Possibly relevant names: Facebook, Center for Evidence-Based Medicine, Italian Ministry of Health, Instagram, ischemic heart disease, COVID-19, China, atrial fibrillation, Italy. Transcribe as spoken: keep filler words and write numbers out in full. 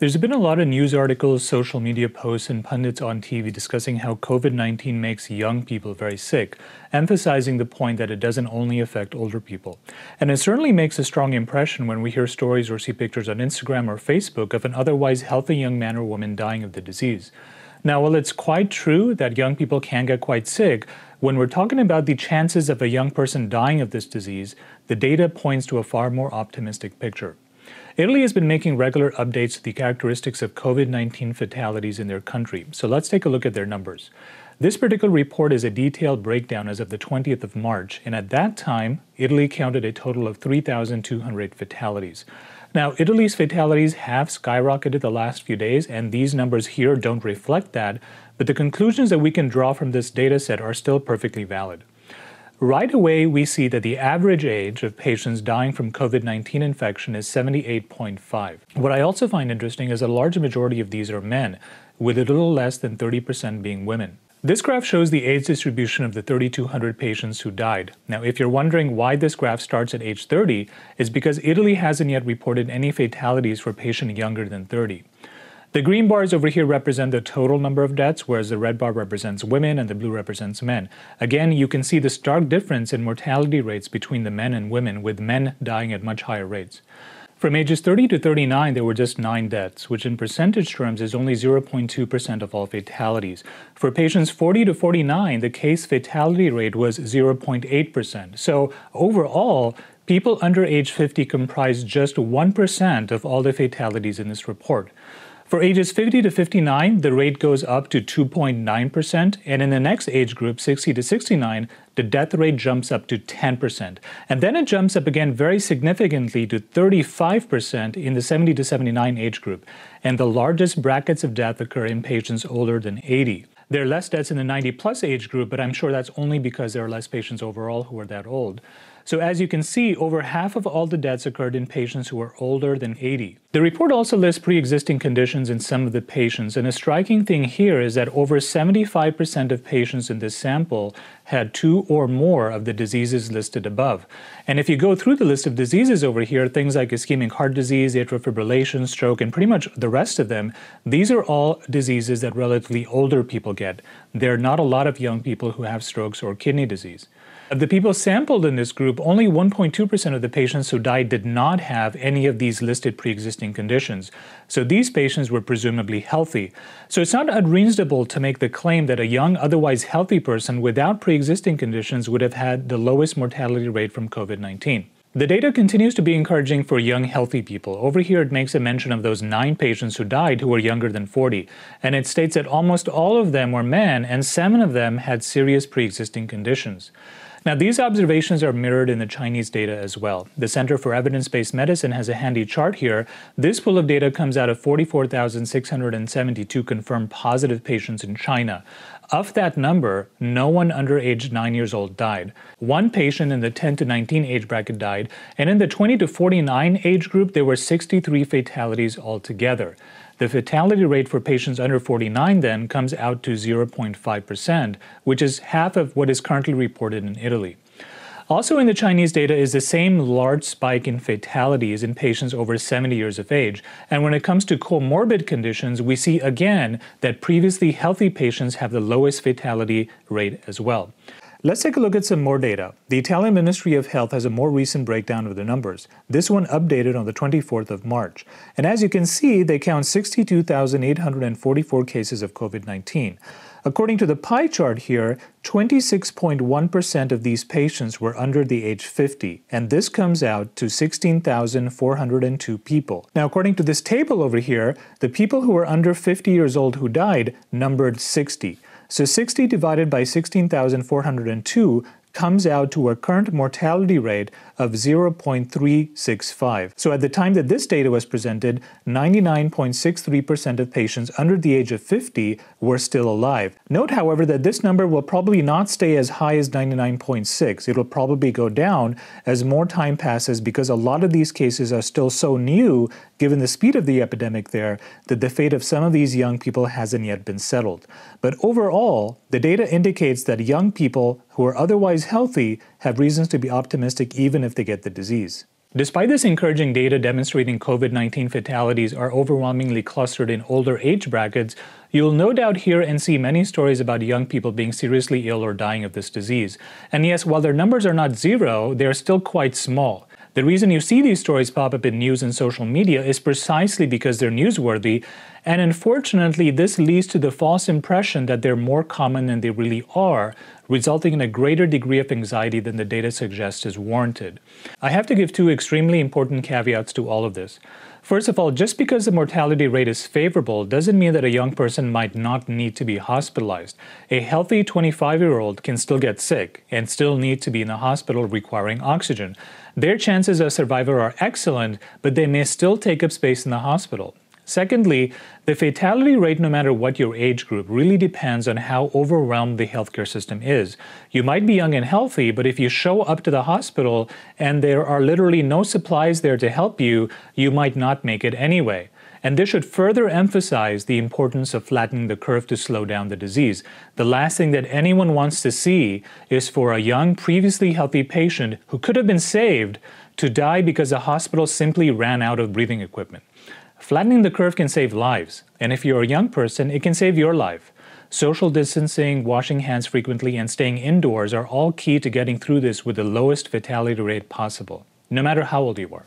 There's been a lot of news articles, social media posts, and pundits on T V discussing how COVID nineteen makes young people very sick, emphasizing the point that it doesn't only affect older people. And it certainly makes a strong impression when we hear stories or see pictures on Instagram or Facebook of an otherwise healthy young man or woman dying of the disease. Now, while it's quite true that young people can get quite sick, when we're talking about the chances of a young person dying of this disease, the data points to a far more optimistic picture. Italy has been making regular updates to the characteristics of COVID nineteen fatalities in their country, so let's take a look at their numbers. This particular report is a detailed breakdown as of the twentieth of March, and at that time, Italy counted a total of three thousand two hundred fatalities. Now, Italy's fatalities have skyrocketed the last few days, and these numbers here don't reflect that, but the conclusions that we can draw from this data set are still perfectly valid. Right away, we see that the average age of patients dying from COVID nineteen infection is seventy-eight point five. What I also find interesting is a large majority of these are men, with a little less than thirty percent being women. This graph shows the age distribution of the three thousand two hundred patients who died. Now, if you're wondering why this graph starts at age thirty, it's because Italy hasn't yet reported any fatalities for patients younger than thirty. The green bars over here represent the total number of deaths, whereas the red bar represents women and the blue represents men. Again, you can see the stark difference in mortality rates between the men and women, with men dying at much higher rates. From ages thirty to thirty-nine, there were just nine deaths, which in percentage terms is only zero point two percent of all fatalities. For patients forty to forty-nine, the case fatality rate was zero point eight percent. So overall, people under age fifty comprise just one percent of all the fatalities in this report. For ages fifty to fifty-nine, the rate goes up to two point nine percent, and in the next age group, sixty to sixty-nine, the death rate jumps up to ten percent. And then it jumps up again very significantly to thirty-five percent in the seventy to seventy-nine age group. And the largest brackets of death occur in patients older than eighty. There are less deaths in the ninety plus age group, but I'm sure that's only because there are less patients overall who are that old. So as you can see, over half of all the deaths occurred in patients who are older than eighty. The report also lists pre-existing conditions in some of the patients, and a striking thing here is that over seventy-five percent of patients in this sample had two or more of the diseases listed above. And if you go through the list of diseases over here, things like ischemic heart disease, atrial fibrillation, stroke, and pretty much the rest of them, these are all diseases that relatively older people get. There are not a lot of young people who have strokes or kidney disease. Of the people sampled in this group, only one point two percent of the patients who died did not have any of these listed pre-existing conditions. So these patients were presumably healthy. So it's not unreasonable to make the claim that a young, otherwise healthy person without pre-existing conditions would have had the lowest mortality rate from COVID nineteen. The data continues to be encouraging for young, healthy people. Over here, it makes a mention of those nine patients who died who were younger than forty, and it states that almost all of them were men, and seven of them had serious pre-existing conditions. Now, these observations are mirrored in the Chinese data as well. The Center for Evidence-Based Medicine has a handy chart here. This pool of data comes out of forty-four thousand six hundred seventy-two confirmed positive patients in China. Of that number, no one under age nine years old died. One patient in the ten to nineteen age bracket died, and in the twenty to forty-nine age group, there were sixty-three fatalities altogether. The fatality rate for patients under forty-nine then comes out to zero point five percent, which is half of what is currently reported in Italy. Also in the Chinese data is the same large spike in fatalities in patients over seventy years of age. And when it comes to comorbid conditions, we see again that previously healthy patients have the lowest fatality rate as well. Let's take a look at some more data. The Italian Ministry of Health has a more recent breakdown of the numbers. This one updated on the twenty-fourth of March. And as you can see, they count sixty-two thousand eight hundred forty-four cases of COVID nineteen. According to the pie chart here, twenty-six point one percent of these patients were under the age fifty, and this comes out to sixteen thousand four hundred two people. Now, according to this table over here, the people who were under fifty years old who died numbered sixty. So sixty divided by sixteen thousand four hundred two comes out to a current mortality rate of zero point three six five. So at the time that this data was presented, ninety-nine point six three percent of patients under the age of fifty were still alive. Note, however, that this number will probably not stay as high as ninety-nine point six. It'll probably go down as more time passes, because a lot of these cases are still so new, given the speed of the epidemic there, that the fate of some of these young people hasn't yet been settled. But overall, the data indicates that young people who are otherwise healthy have reasons to be optimistic even if they get the disease. Despite this encouraging data demonstrating COVID nineteen fatalities are overwhelmingly clustered in older age brackets, you'll no doubt hear and see many stories about young people being seriously ill or dying of this disease. And yes, while their numbers are not zero, they are still quite small. The reason you see these stories pop up in news and social media is precisely because they're newsworthy, and unfortunately, this leads to the false impression that they're more common than they really are, resulting in a greater degree of anxiety than the data suggests is warranted. I have to give two extremely important caveats to all of this. First of all, just because the mortality rate is favorable doesn't mean that a young person might not need to be hospitalized. A healthy twenty-five-year-old can still get sick and still need to be in a hospital requiring oxygen. Their chances of survival are excellent, but they may still take up space in the hospital. Secondly, the fatality rate, no matter what your age group, really depends on how overwhelmed the healthcare system is. You might be young and healthy, but if you show up to the hospital and there are literally no supplies there to help you, you might not make it anyway. And this should further emphasize the importance of flattening the curve to slow down the disease. The last thing that anyone wants to see is for a young, previously healthy patient who could have been saved to die because the hospital simply ran out of breathing equipment. Flattening the curve can save lives, and if you're a young person, it can save your life. Social distancing, washing hands frequently, and staying indoors are all key to getting through this with the lowest fatality rate possible, no matter how old you are.